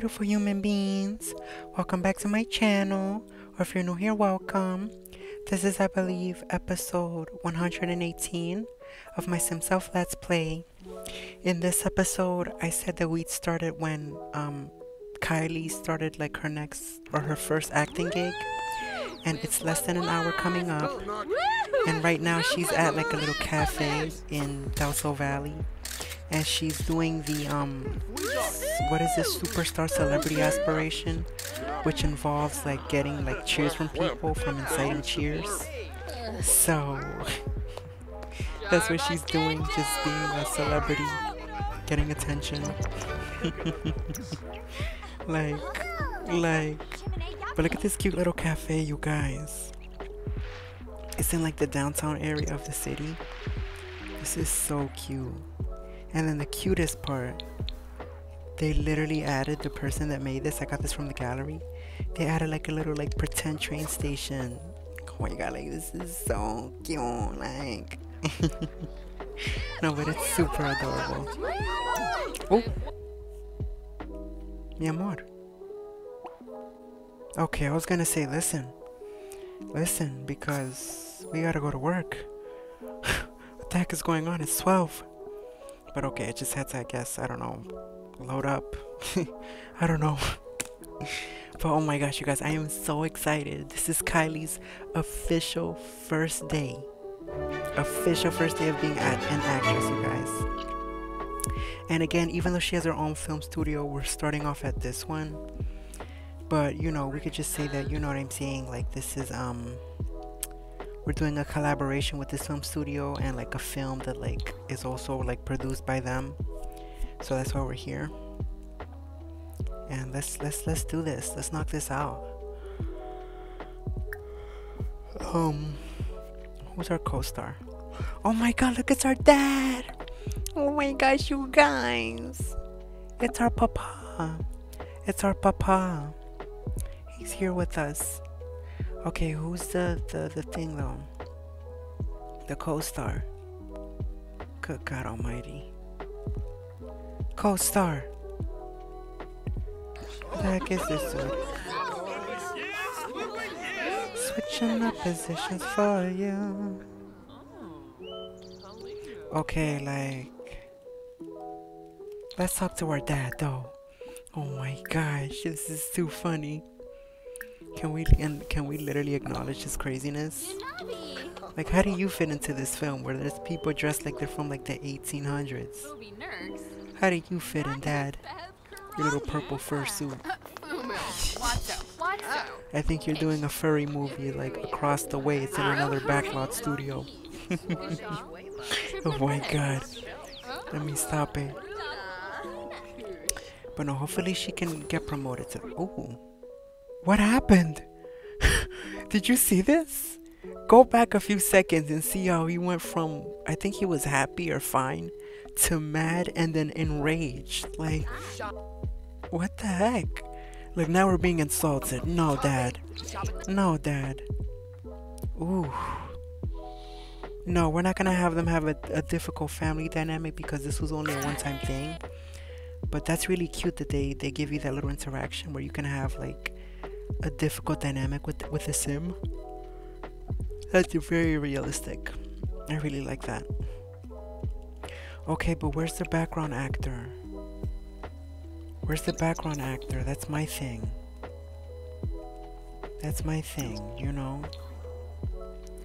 beautiful human beings, welcome back to my channel, or if you're new here, welcome. This is, I believe, episode 118 of my Simself Let's Play. In this episode, I said that we'd started when Kylie started like her first acting gig, and it's less than an hour coming up, and right now she's at like a little cafe in Delso Valley, and she's doing the what is this, superstar celebrity aspiration, which involves like getting like cheers from people, from inciting cheers. So that's what she's doing, just being a celebrity, getting attention. But look at this cute little cafe, you guys. It's in like the downtown area of the city. This is so cute. And then the cutest part, they literally added the person that made this. I got this from the gallery. They added like a little like pretend train station. Oh my god, like this is so cute, like. No, but it's super adorable. Oh, mi amor. Okay, I was gonna say, listen, because we gotta go to work. What the heck is going on? It's 12. But okay, I just had to, I guess, I don't know, load up. I don't know. But oh my gosh, you guys, I am so excited. This is Kylie's official first day of being an actress, you guys. And again, even though she has her own film studio, we're starting off at this one. But, you know, we could just say that, you know what I'm saying, like this is, we're doing a collaboration with this film studio and like a film that like is also like produced by them, so that's why we're here. And let's do this, let's knock this out. Who's our co-star? Oh my god, look, it's our dad. Oh my gosh, you guys, it's our papa, it's our papa. He's here with us. Okay, who's the thing though? The co-star. Good God Almighty. Co-star. What the heck is this dude? Switching up positions for you. Okay, like, let's talk to our dad though. Oh my gosh, this is too funny. Can we literally acknowledge his craziness? Like, how do you fit into this film where there's people dressed like they're from like the 1800s? How do you fit in, Dad? Your little purple fursuit. I think you're doing a furry movie like across the way. It's in another backlot studio. Oh my god. Let me stop it. But no, hopefully she can get promoted to... Ooh. What happened? Did you see this? Go back a few seconds and see how he went from, I think he was happy or fine, to mad and then enraged. Like, what the heck? Like, now we're being insulted. No, Dad. No, Dad. Ooh. No, we're not gonna have them have a difficult family dynamic because this was only a one-time thing. But that's really cute that they give you that little interaction where you can have, like, a difficult dynamic with a sim. That's very realistic. I really like that. Okay, but where's the background actor? Where's the background actor? That's my thing. That's my thing, you know.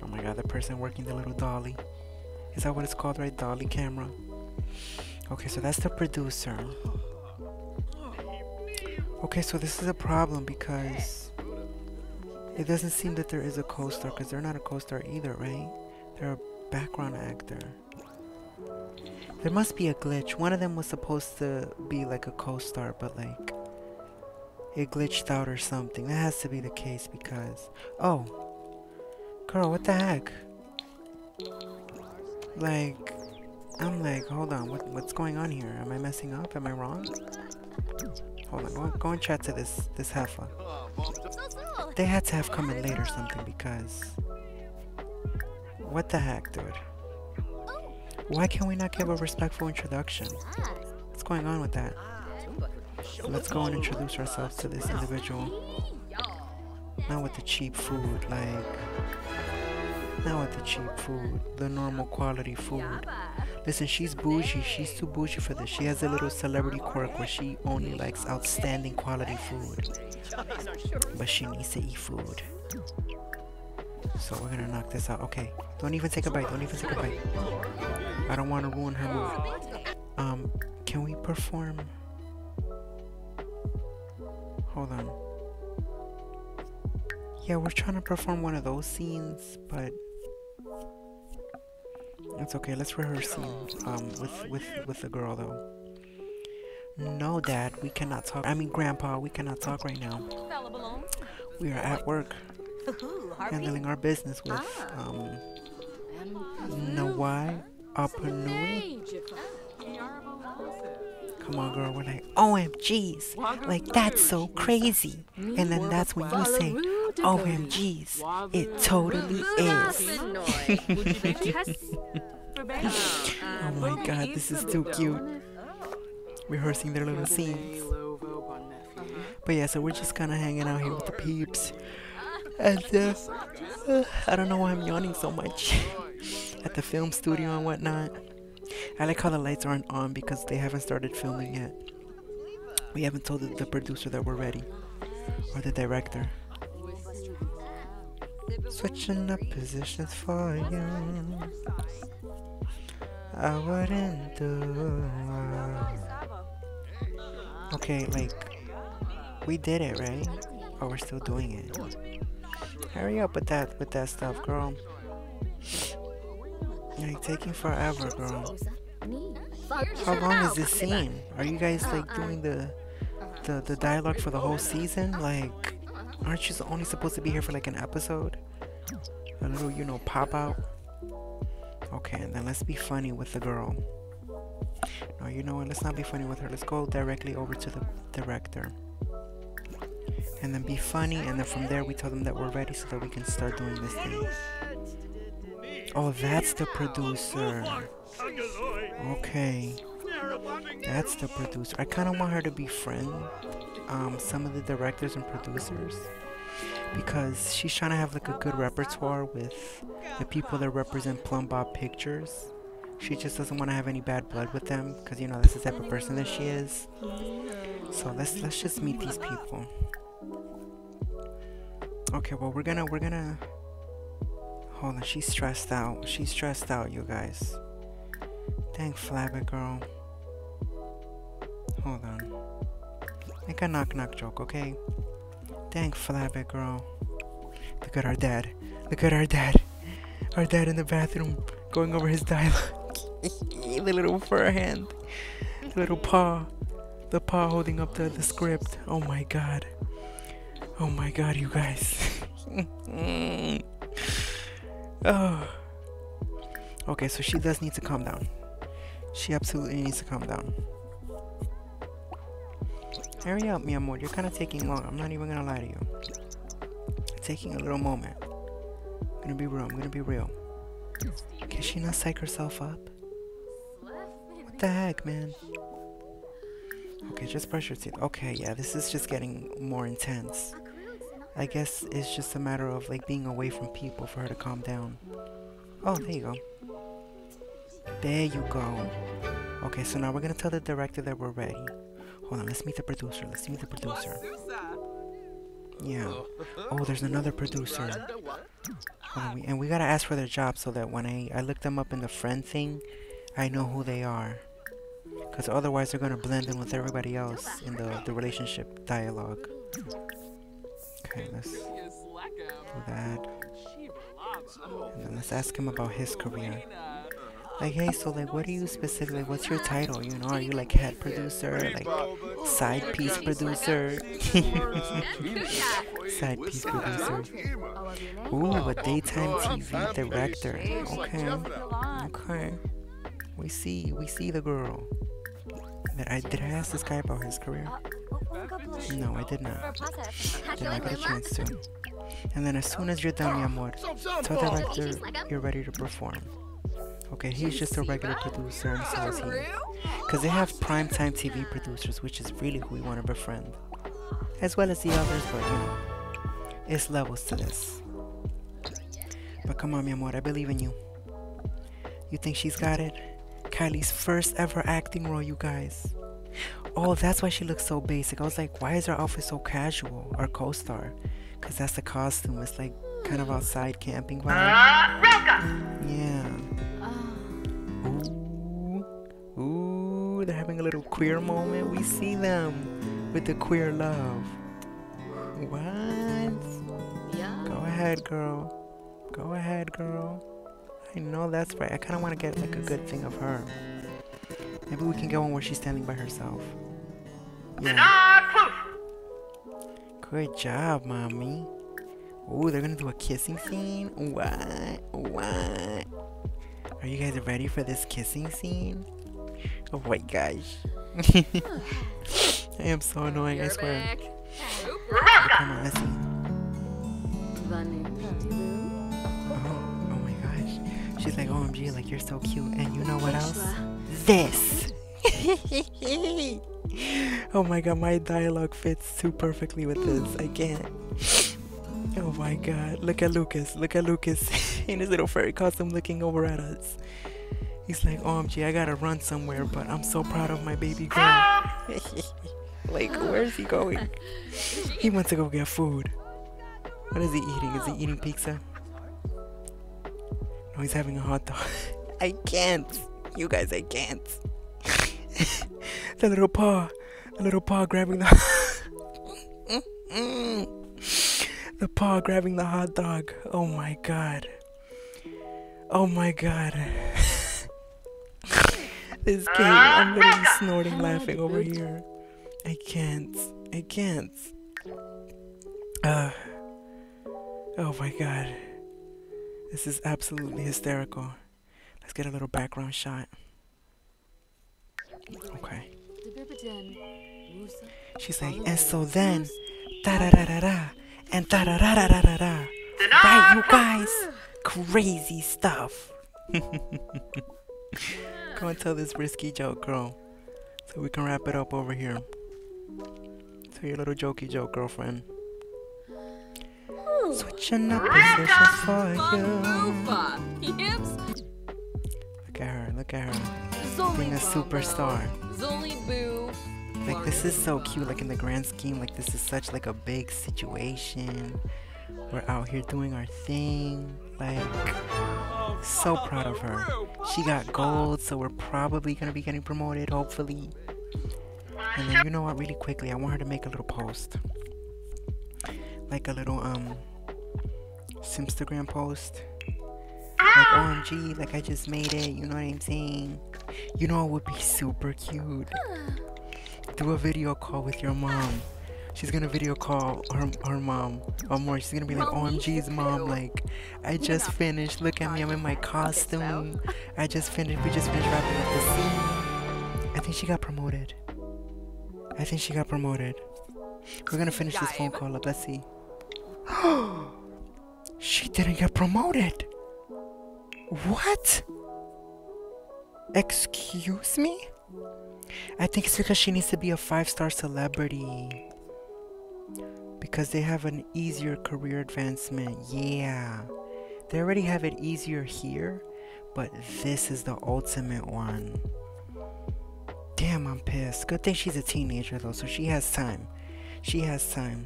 Oh my god, the person working the little dolly. Is that what it's called, right? Dolly camera. Okay, so that's the producer. Okay, so this is a problem because it doesn't seem that there is a co-star, because they're not a co-star either, right? They're a background actor. There must be a glitch. One of them was supposed to be like a co-star, but like it glitched out or something. That has to be the case because... Oh! Girl, what the heck? Like, I'm like, hold on, what's going on here? Am I messing up? Am I wrong? Hold on, go and chat to this heifer. They had to have come in late or something because... What the heck, dude? Why can we not give a respectful introduction? What's going on with that? Let's go and introduce ourselves to this individual. Not with the cheap food, the normal quality food. Listen, she's bougie, she's too bougie for this. She has a little celebrity quirk where she only likes outstanding quality food. But she needs to eat food. So we're gonna knock this out. Okay, don't even take a bite, I don't want to ruin her move. Can we perform? Hold on. Yeah, we're trying to perform one of those scenes, but... it's okay, let's rehearse scenes, with the girl though. No, Dad, we cannot talk. I mean, Grandpa, we cannot talk right now. We are at work, handling our business with Nawai Apanui. Come on, girl, we're like, OMGs, like that's so crazy. And then that's when you say, OMGs, it totally is. Oh my god, this is too cute. Rehearsing their little scenes. But yeah, so we're just kind of hanging out here with the peeps. And I don't know why I'm yawning so much. At the film studio and whatnot. I like how the lights aren't on because they haven't started filming yet. We haven't told the producer that we're ready. Or the director. Switching up positions for you. I wouldn't do. Okay, like, we did it, right? Oh, we're still doing it. Hurry up with that stuff, girl. Like, taking forever, girl. How long is this scene? Are you guys like doing the dialogue for the whole season? Like, aren't you only supposed to be here for like an episode? A little, you know, pop out. Okay, and then let's be funny with the girl. No, you know what? Let's not be funny with her. Let's go directly over to the director. And then be funny, and then from there we tell them that we're ready so that we can start doing this thing. Oh, that's the producer. Okay. That's the producer. I kind of want her to befriend some of the directors and producers, because she's trying to have like a good repertoire with the people that represent Plum Bob Pictures. She just doesn't want to have any bad blood with them, because you know that's the type of person that she is. So let's just meet these people. Okay, well we're gonna hold on. She's stressed out. She's stressed out, you guys. Dang flabby girl. Hold on. Make a knock knock joke, okay? Dang flabby girl. Look at our dad. Look at our dad. Our dad in the bathroom going over his dialogue. The little fur hand. The little paw. The paw holding up the script. Oh my god. Oh my god, you guys. Oh. Okay, so she does need to calm down. She absolutely needs to calm down. Hurry up, mi amor. You're kind of taking long. I'm not even going to lie to you. Taking a little moment. I'm going to be real. Can she not psych herself up? What the heck, man? Okay, just brush your teeth. Okay, yeah, this is just getting more intense. I guess it's just a matter of like being away from people for her to calm down. Oh, there you go. There you go. Okay, so now we're going to tell the director that we're ready. Hold on, let's meet the producer. Yeah. Oh, there's another producer. And we gotta ask for their job so that when I look them up in the friend thing, I know who they are. Because otherwise they're gonna blend in with everybody else in the relationship dialogue. Okay, let's do that. And then let's ask him about his career. Like, hey, so like, what are you specifically, what's your title, you know? Are you like head producer, like side piece producer? Side piece producer. Ooh, a daytime TV director. Okay, okay, we see the girl. Did I ask this guy about his career? No, I did not. Did I get a chance to? And then as soon as you're done, mi amor, tell the director you're ready to perform. Okay, he's just a regular producer and so is he. Because they have primetime TV producers, which is really who we want to befriend. As well as the others, but you know, it's levels to this. But come on, mi amor, I believe in you. You think she's got it? Kylie's first ever acting role, you guys. Oh, that's why she looks so basic. I was like, why is her outfit so casual? Our co-star. Because that's the costume. It's like kind of outside camping vibe. Yeah. Ooh. Ooh, they're having a little queer moment. We see them with the queer love. What? Yeah. Go ahead, girl. Go ahead, girl. I know that's right. I kind of want to get like a good thing of her. Maybe we can get one where she's standing by herself. Yeah. Good job, mommy. Ooh, they're gonna do a kissing scene? What? What? Are you guys ready for this kissing scene? Oh my gosh. I am so annoying, I swear. Back. Oh, come on, let's see. Oh, oh my gosh. She's like, OMG, like you're so cute. And you know what else? This! Oh my god, my dialogue fits too perfectly with this. I can't. Oh my god, look at Lucas. Look at Lucas in his little furry costume looking over at us. He's like, OMG, I gotta run somewhere, but I'm so proud of my baby girl. Like, where's he going? He wants to go get food. What is he eating? Is he eating pizza? No, he's having a hot dog. I can't. You guys, I can't. The little paw grabbing the paw grabbing the hot dog. Oh my god. Oh my god. This game, I'm literally snorting laughing over here. I can't. I can't. Oh my god. This is absolutely hysterical. Let's get a little background shot. Okay. She's like, and so then, da da da da da, and da da da da da da da. Right, you guys? Crazy stuff. Go and tell this risky joke, girl. So we can wrap it up over here. Tell your little jokey joke, girlfriend. Switching up position for you. Look at her, look at her. Being a superstar. Like, this is so cute. Like, in the grand scheme, like, this is such like a big situation. We're out here doing our thing. Like, so proud of her. She got gold, so we're probably gonna be getting promoted, hopefully. And then, you know what, really quickly, I want her to make a little post. Like a little Simstagram post. Like, OMG, like I just made it, you know what I'm saying? You know it would be super cute. Do a video call with your mom. She's gonna video call her mom. Or more, she's gonna be like, OMG's mom, like, I just finished. Look at me, I'm in my costume. I just finished, we just finished wrapping up the scene. I think she got promoted. I think she got promoted. We're gonna finish this phone call up, let's see. She didn't get promoted. What? Excuse me? I think it's because she needs to be a 5-star celebrity. Because they have an easier career advancement. Yeah. They already have it easier here. But this is the ultimate one. Damn, I'm pissed. Good thing she's a teenager though, so she has time. She has time.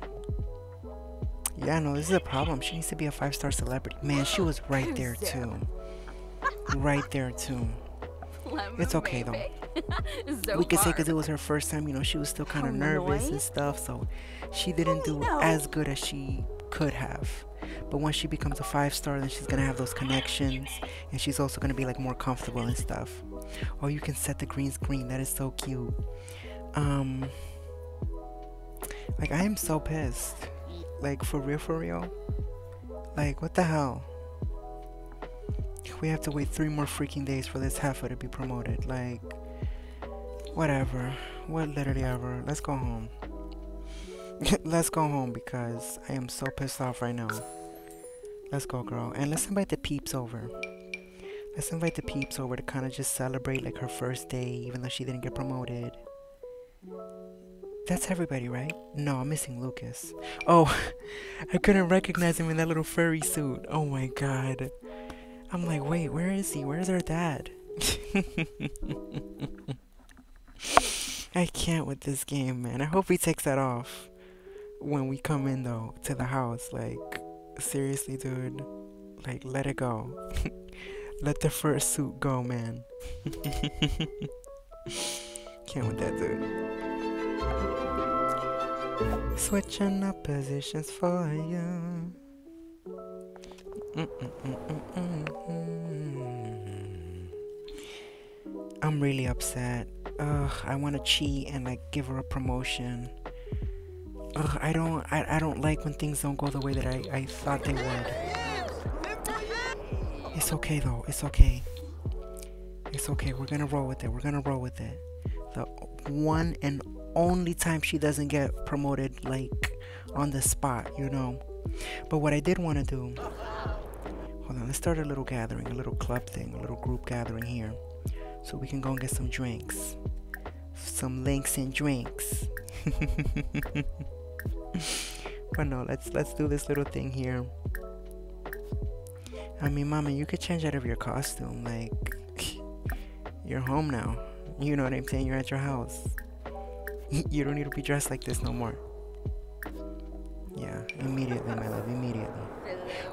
Yeah, no, this is a problem. She needs to be a 5-star celebrity. Man, she was right there too. Right there too. It's okay though. We could say because it was her first time, you know, she was still kind of nervous and stuff, so she didn't do as good as she could have. But once she becomes a 5-star, then she's gonna have those connections, and she's also gonna be like more comfortable and stuff. Oh, you can set the green screen. That is so cute. Like, I am so pissed. Like, for real, for real. Like, what the hell? We have to wait 3 more freaking days for this heifer to be promoted. Like, whatever. What literally ever. Let's go home. Let's go home because I am so pissed off right now. Let's go, girl. And let's invite the peeps over. Let's invite the peeps over to kind of just celebrate like her first day, even though she didn't get promoted. That's everybody, right? No, I'm missing Lucas. Oh, I couldn't recognize him in that little furry suit. Oh my god. I'm like, wait, where is he? Where's our dad? I can't with this game, man. I hope he takes that off when we come in, though, to the house. Like, seriously, dude. Like, let it go. Let the first suit go, man. Can't with that, dude. Switching up positions for you. I'm really upset. Ugh, I want to cheat and like give her a promotion. Ugh, I don't like when things don't go the way that I thought they would. It's okay though, it's okay. It's okay, we're gonna roll with it, we're gonna roll with it. The one and only time she doesn't get promoted like on the spot, you know. But what I did want to do, hold on, let's start a little gathering, a little club thing, a little group gathering here. So we can go and get some drinks. Some links and drinks. But no, let's do this little thing here. I mean, mama, you could change out of your costume. Like, you're home now. You know what I'm saying? You're at your house. You don't need to be dressed like this no more. Yeah, immediately, my love, immediately.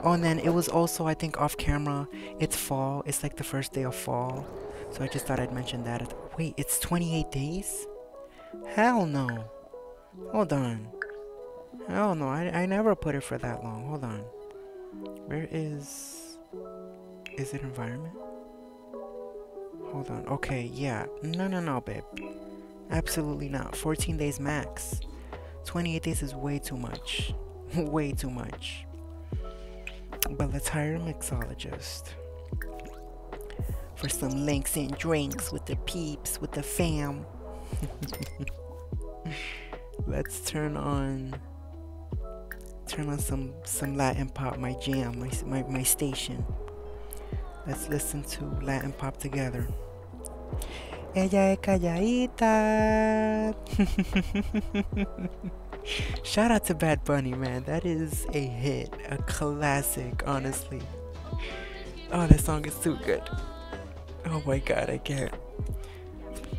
Oh, and then it was also, I think, off camera. It's fall. It's like the first day of fall. So I just thought I'd mention that. Wait, it's 28 days? Hell no. Hold on. Hell no, I never put it for that long. Hold on. Where is... Is it environment? Hold on. Okay, yeah. No, no, no, babe. Absolutely not. 14 days max. 28 days is way too much. Way too much. But let's hire a mixologist. For some links and drinks with the peeps, with the fam. Let's turn on some Latin pop, my jam, my station. Let's listen to Latin pop together. Ella es calladita. Shout out to Bad Bunny, man. That is a hit, a classic, honestly. Oh, that song is too good. Oh my god, I can't.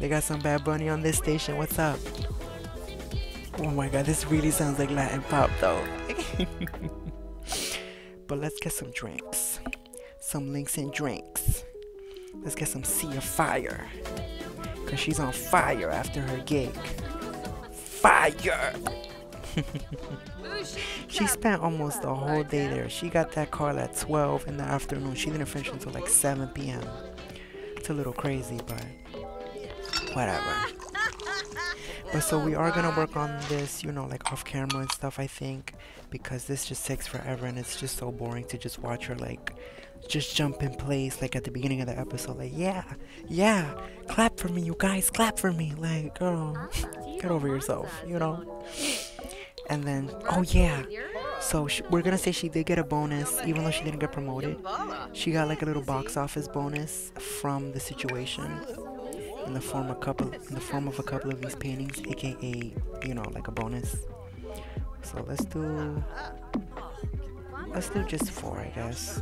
They got some Bad Bunny on this station. What's up? Oh my god, this really sounds like Latin pop though. But let's get some drinks. Some links and drinks. Let's get some Sea of Fire. Cause she's on fire after her gig. Fire! She spent almost the whole day there. She got that call at 12 in the afternoon. She didn't finish until like 7 p.m. A little crazy, but whatever. But so we are gonna work on this, you know, like off camera and stuff, I think, because this just takes forever and it's just so boring to just watch her like just jump in place like at the beginning of the episode, like yeah, clap for me, you guys, clap for me, like, girl, get over yourself, you know. And then, oh yeah, so we're gonna say she did get a bonus, even though she didn't get promoted. She got like a little box office bonus from the situation in the form of a couple of these paintings, aka, you know, like a bonus. So let's do just 4, I guess.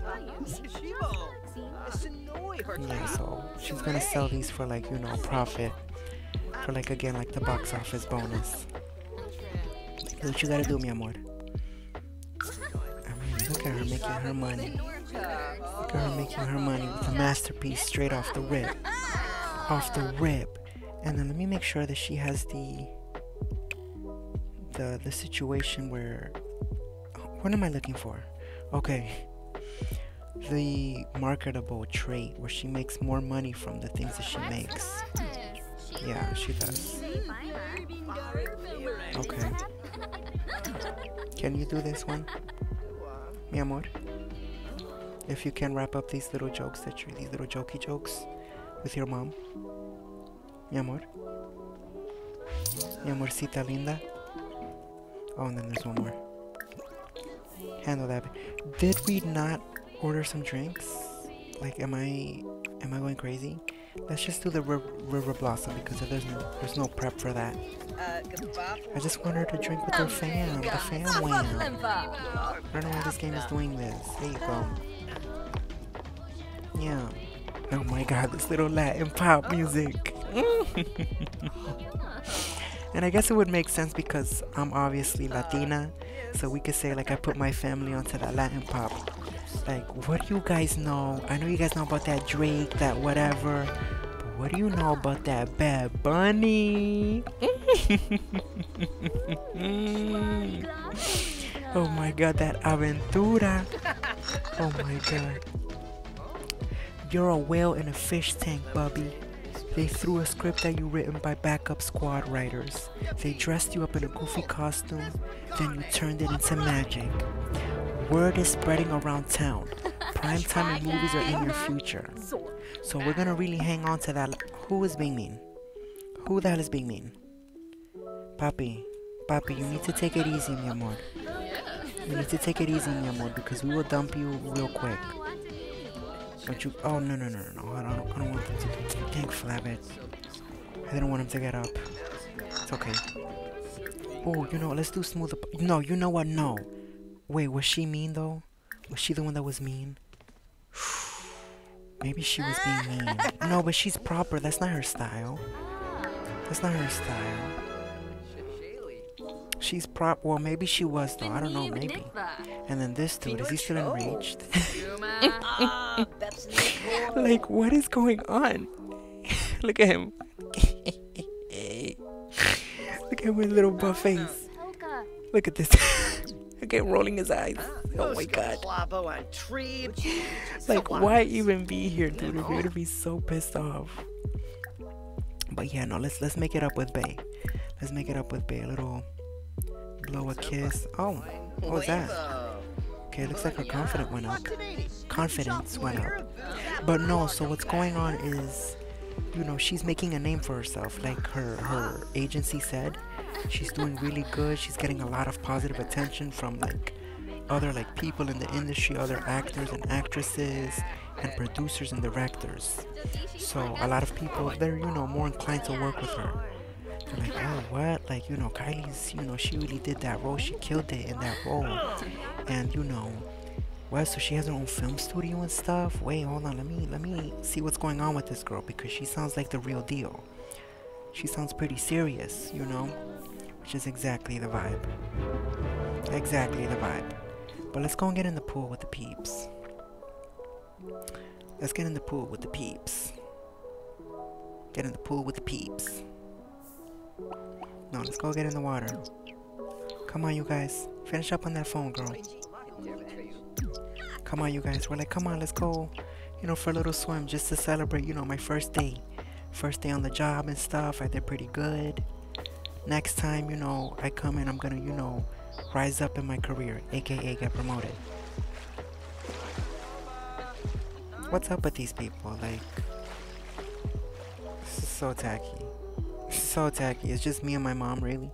Yeah, so she's gonna sell these for like, you know, profit, for like, again, like the box office bonus. That's what you gotta do, mi amor. Look at her making her money. Look at her making her money with a masterpiece straight off the rip. Off the rip. And then let me make sure that she has the situation where... What am I looking for? Okay. The marketable trait where she makes more money from the things that she makes. Yeah, she does. Okay. Can you do this one? Mi amor, if you can wrap up these little jokes these little jokey jokes with your mom. Mi amor. Mi amorcita linda. Oh, and then there's one more. Handle that. Did we not order some drinks? Like, am I going crazy? Let's just do the river blossom because there's no prep for that. I just want her to drink with her fam. The fam way. I don't know why this game is doing this. There you go. Yeah. Oh my god, this little Latin pop music. And I guess it would make sense because I'm obviously Latina. So we could say, like, I put my family onto that Latin pop. Like, what do you guys know? I know you guys know about that Drake, that whatever. But what do you know about that Bad Bunny? Oh my god, that Aventura. Oh my god. You're a whale in a fish tank, Bubby. They threw a script at you written by backup squad writers. They dressed you up in a goofy costume, then you turned it into magic. Word is spreading around town. Prime time and movies are in your future. So we're gonna really hang on to that. Who is being mean? Who the hell is being mean? Papi, you need to take it easy, mi amor. You need to take it easy, mi amor, because we will dump you real quick. But you, oh no, I don't want them to do that. Dang flabbit. I didn't want him to get up. It's okay. Oh, you know, let's do smooth. No, you know what, no. Wait, was she mean though? Was she the one that was mean? Maybe she was being mean. No, but she's proper, that's not her style. That's not her style. She's prop, well maybe she was though, I don't know, maybe. And then this dude, is he still enraged? Like, what is going on? Look at him. Look at him with a little buff face. Look at this. Look at him rolling his eyes. Oh my god. Like, why even be here, dude? You're gonna be so pissed off. But yeah, no, let's make it up with Bay. Let's make it up with Bay. A little blow, a kiss. Oh, what was that? Okay, it looks like her confidence went up. But no, so what's going on is, you know, she's making a name for herself. Like her agency said, she's doing really good. She's getting a lot of positive attention from like other like people in the industry, other actors and actresses and producers and directors. So a lot of people, they're, you know, more inclined to work with her. They're like, oh, what? Like, you know, Kylie's, you know, she really did that role. She killed it in that role. And, you know, what? So she has her own film studio and stuff? Wait, hold on. Let me see what's going on with this girl because she sounds like the real deal. She sounds pretty serious, you know? Which is exactly the vibe. Exactly the vibe. But let's go and get in the pool with the peeps. Let's get in the pool with the peeps. Get in the pool with the peeps. No, let's go get in the water. Come on, you guys. Finish up on that phone, girl. Come on, you guys. We're like, come on, let's go, you know, for a little swim just to celebrate, you know, my first day. First day on the job and stuff. I did pretty good. Next time, you know, I come in, I'm gonna, you know, rise up in my career, aka get promoted. What's up with these people? Like, this is so tacky. So tacky. It's just me and my mom, really.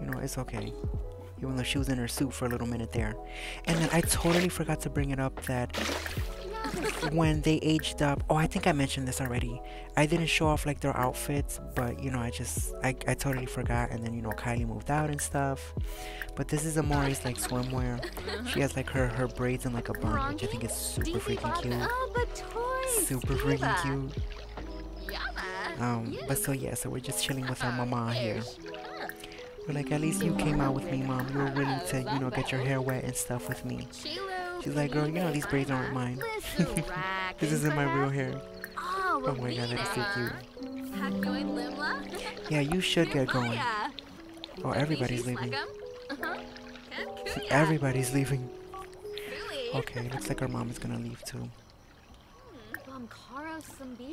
You know, it's okay. Even though she was in her suit for a little minute there. And then I totally forgot to bring it up that when they aged up, oh, I think I mentioned this already. I didn't show off like their outfits, but you know, I totally forgot. And then, you know, Kylie moved out and stuff. But this is Amori's like swimwear. She has like her braids and like a bun, which I think is super freaking cute. Super freaking cute. But so yeah, so we're just chilling with our mama here. We're like, at least you came out with me, mom. You were willing to, you know, get your hair wet and stuff with me. She's like, girl, you know these braids aren't mine. This isn't my real hair. Oh my god, that is so cute. Yeah, you should get going. Oh, everybody's leaving. Everybody's leaving. Okay, looks like our mom is gonna leave too.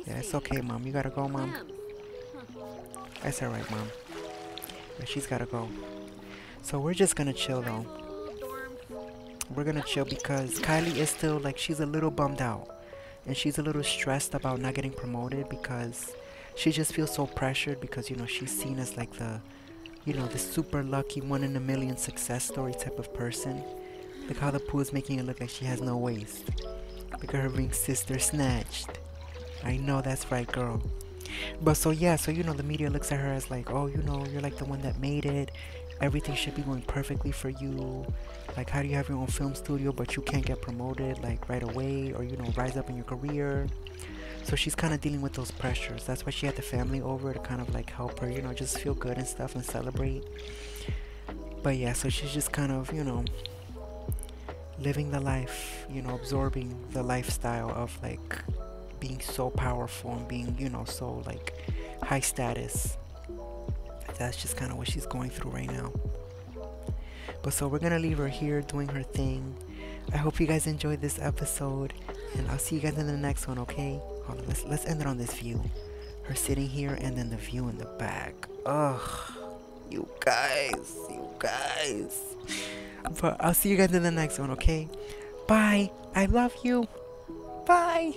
Yeah, it's okay, mom. You gotta go, mom. That's alright, mom. But she's gotta go. So we're just gonna chill, though. We're gonna chill because Kylie is still, like, she's a little bummed out. And she's a little stressed about not getting promoted because she just feels so pressured because, you know, she's seen as, like, the, you know, the super lucky 1-in-a-million success story type of person. Look how the pool is making it look like she has no waist. because her ring sister snatched. I know that's right, girl. But so yeah, so you know, the media looks at her as like, oh, you know, you're like the one that made it. Everything should be going perfectly for you. Like, how do you have your own film studio but you can't get promoted like right away, or, you know, rise up in your career? So she's kind of dealing with those pressures. That's why she had the family over to kind of like help her, you know, just feel good and stuff and celebrate. But yeah, so she's just kind of, you know, living the life, you know, absorbing the lifestyle of like being so powerful and being, you know, so like high status. That's just kind of what she's going through right now. But so we're gonna leave her here doing her thing. I hope you guys enjoyed this episode, and I'll see you guys in the next one. Okay, hold on, let's end it on this view, her sitting here, and then the view in the back. Ugh, you guys. But I'll see you guys in the next one. Okay, bye. I love you. Bye.